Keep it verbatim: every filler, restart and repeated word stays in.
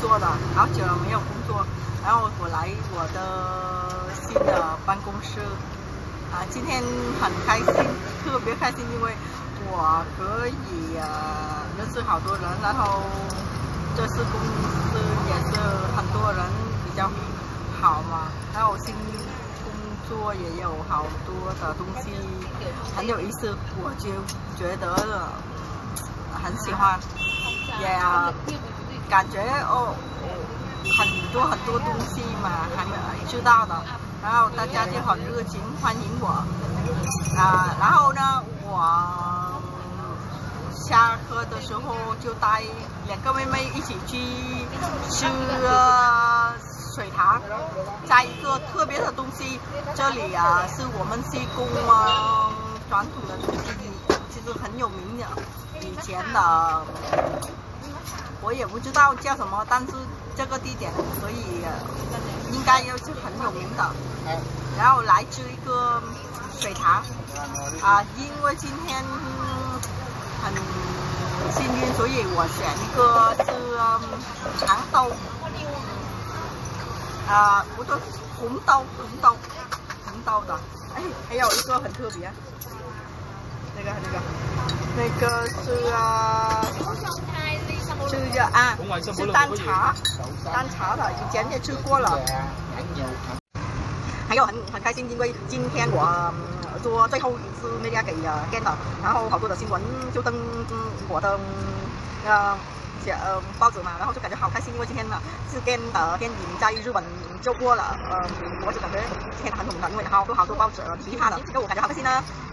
作了，好久没有工作，然后我来我的新的办公室，啊，今天很开心，特别开心，因为我可以呃认识好多人，然后这次公司也是很多人比较好嘛，然后新工作也有好多的东西很有意思，我就觉得很喜欢。 也、yeah, 感觉哦，很多很多东西嘛，还没知道的，然后大家就很热情欢迎我，啊、呃，然后呢，我下课的时候就带两个妹妹一起去吃水塘，加一个特别的东西，这里啊是我们西贡啊传统的东西，其实很有名的，以前的。 我也不知道叫什么，但是这个地点可以，应该要是很有名的。然后来吃一个水塘，啊，因为今天很幸运，所以我选一个是长豆，啊，不对，红豆，红豆，红豆的。哎，还有一个很特别，那个那个，那个是啊。 吃着啊，是蛋茶，蛋茶的，以前也吃过了。还有很很开心，因为今天我做最后一次那家给 Gander， 然后好多的新闻就登我的呃写呃报纸嘛，然后就感觉好开心，因为今天呢是 Gander 电影在日本就播了，呃，我就感觉今天很红的，因为好多好多报纸提他的，因为我感觉好开心呢。